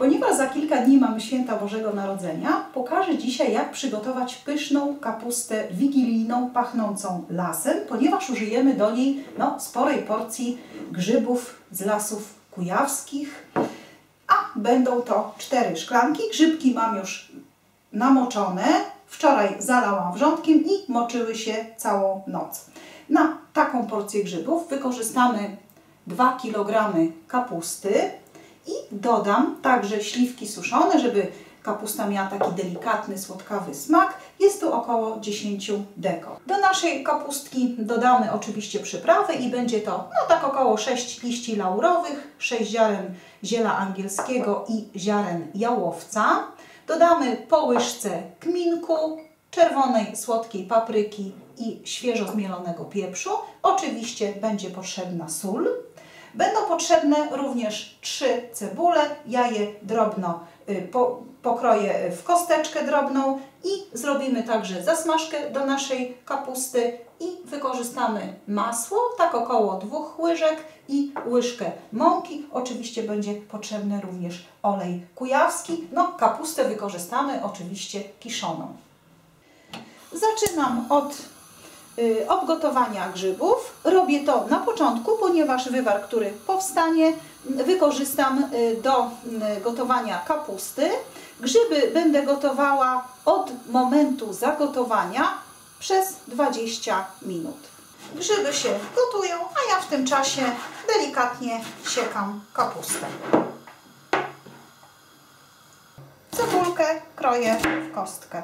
Ponieważ za kilka dni mamy święta Bożego Narodzenia, pokażę dzisiaj, jak przygotować pyszną kapustę wigilijną, pachnącą lasem, ponieważ użyjemy do niej sporej porcji grzybów z lasów kujawskich, a będą to 4 szklanki. Grzybki mam już namoczone, wczoraj zalałam wrzątkiem i moczyły się całą noc. Na taką porcję grzybów wykorzystamy 2 kg kapusty, i dodam także śliwki suszone, żeby kapusta miała taki delikatny, słodkawy smak. Jest tu około 10 deko. Do naszej kapustki dodamy oczywiście przyprawy i będzie to tak około 6 liści laurowych, 6 ziaren ziela angielskiego i ziaren jałowca. Dodamy po łyżce kminku, czerwonej słodkiej papryki i świeżo zmielonego pieprzu. Oczywiście będzie potrzebna sól. Będą potrzebne również 3 cebule, ja je drobno pokroję w kosteczkę drobną i zrobimy także zasmażkę do naszej kapusty i wykorzystamy masło, tak około 2 łyżek i łyżkę mąki. Oczywiście będzie potrzebny również olej kujawski. Kapustę wykorzystamy oczywiście kiszoną. Zaczynam od obgotowania grzybów. Robię to na początku, ponieważ wywar, który powstanie, wykorzystam do gotowania kapusty. Grzyby będę gotowała od momentu zagotowania przez 20 minut. Grzyby się gotują, a ja w tym czasie delikatnie siekam kapustę. Cebulkę kroję w kostkę.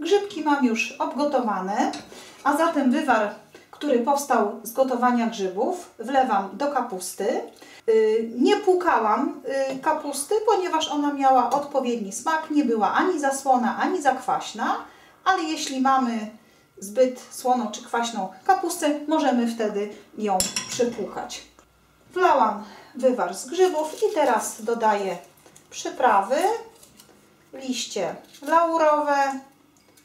Grzybki mam już obgotowane, a zatem wywar, który powstał z gotowania grzybów, wlewam do kapusty. Nie płukałam kapusty, ponieważ ona miała odpowiedni smak, nie była ani za słona, ani za kwaśna, ale jeśli mamy zbyt słoną czy kwaśną kapustę, możemy wtedy ją przypłukać. Wlałam wywar z grzybów i teraz dodaję przyprawy, liście laurowe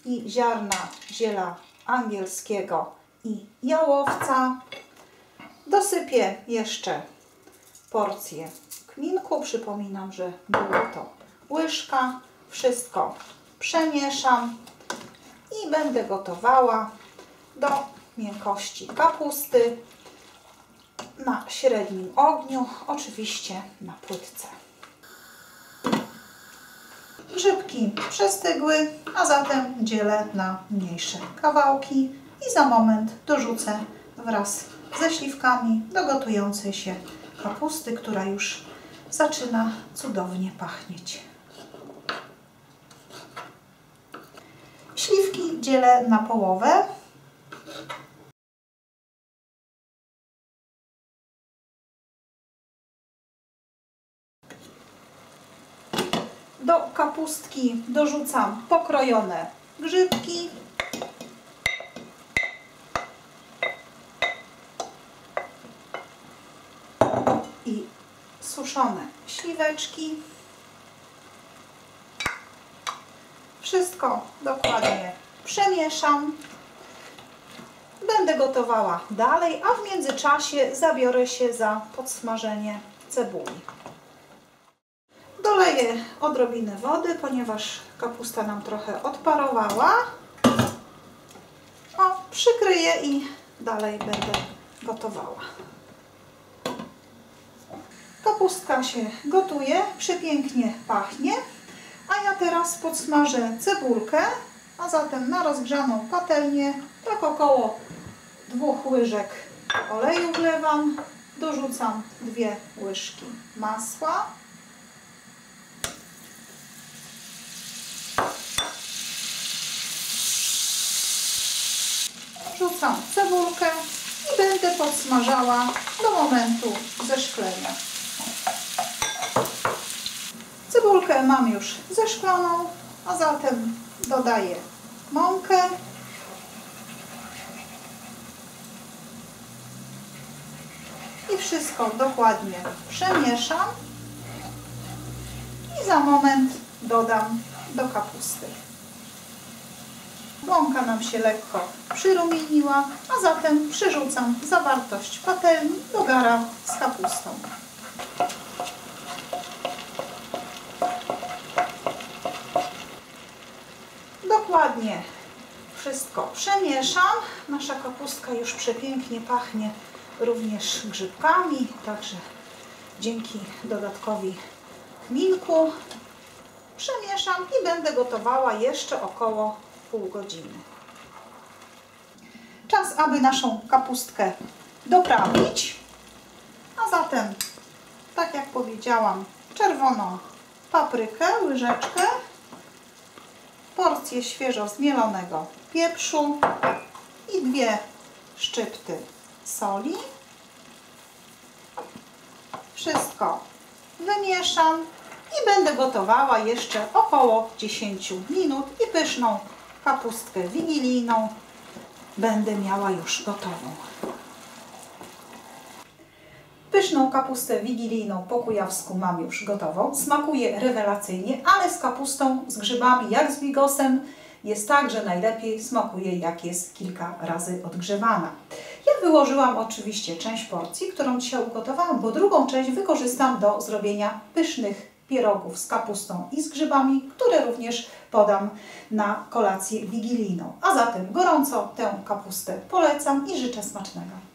i ziarna ziela angielskiego i jałowca. Dosypię jeszcze porcję kminku. Przypominam, że była to łyżka. Wszystko przemieszam i będę gotowała do miękkości kapusty na średnim ogniu, oczywiście na płytce. Grzybki przestygły, a zatem dzielę na mniejsze kawałki i za moment dorzucę wraz ze śliwkami do gotującej się kapusty, która już zaczyna cudownie pachnieć. Śliwki dzielę na połowę. Do kapustki dorzucam pokrojone grzybki. I suszone śliweczki. Wszystko dokładnie przemieszam. Będę gotowała dalej, a w międzyczasie zabiorę się za podsmażenie cebuli. Doleję odrobinę wody, ponieważ kapusta nam trochę odparowała. Przykryję i dalej będę gotowała. Kapustka się gotuje, przepięknie pachnie. A ja teraz podsmażę cebulkę, a zatem na rozgrzaną patelnię tak około 2 łyżek oleju wlewam. Dorzucam 2 łyżki masła. Wrzucam cebulkę i będę podsmażała do momentu zeszklenia. Cebulkę mam już zeszkloną, a zatem dodaję mąkę. I wszystko dokładnie przemieszam. I za moment dodam do kapusty. Mąka nam się lekko przyrumieniła, a zatem przerzucam zawartość patelni do gara z kapustą. dokładnie wszystko przemieszam. Nasza kapustka już przepięknie pachnie również grzybkami, także dzięki dodatkowi chminku przemieszam i będę gotowała jeszcze około pół godziny. Czas, aby naszą kapustkę doprawić, a zatem, tak jak powiedziałam, czerwoną paprykę, łyżeczkę, porcję świeżo zmielonego pieprzu i 2 szczypty soli. Wszystko wymieszam i będę gotowała jeszcze około 10 minut i pyszną kapustkę wigilijną będę miała już gotową. Pyszną kapustę wigilijną po kujawsku mam już gotową. Smakuje rewelacyjnie, ale z kapustą, z grzybami, jak z bigosem, jest tak, że najlepiej smakuje, jak jest kilka razy odgrzewana. Ja wyłożyłam oczywiście część porcji, którą dzisiaj ugotowałam, bo drugą część wykorzystam do zrobienia pysznych pierogów z kapustą i z grzybami, które również podam na kolację wigilijną. A zatem gorąco tę kapustę polecam i życzę smacznego.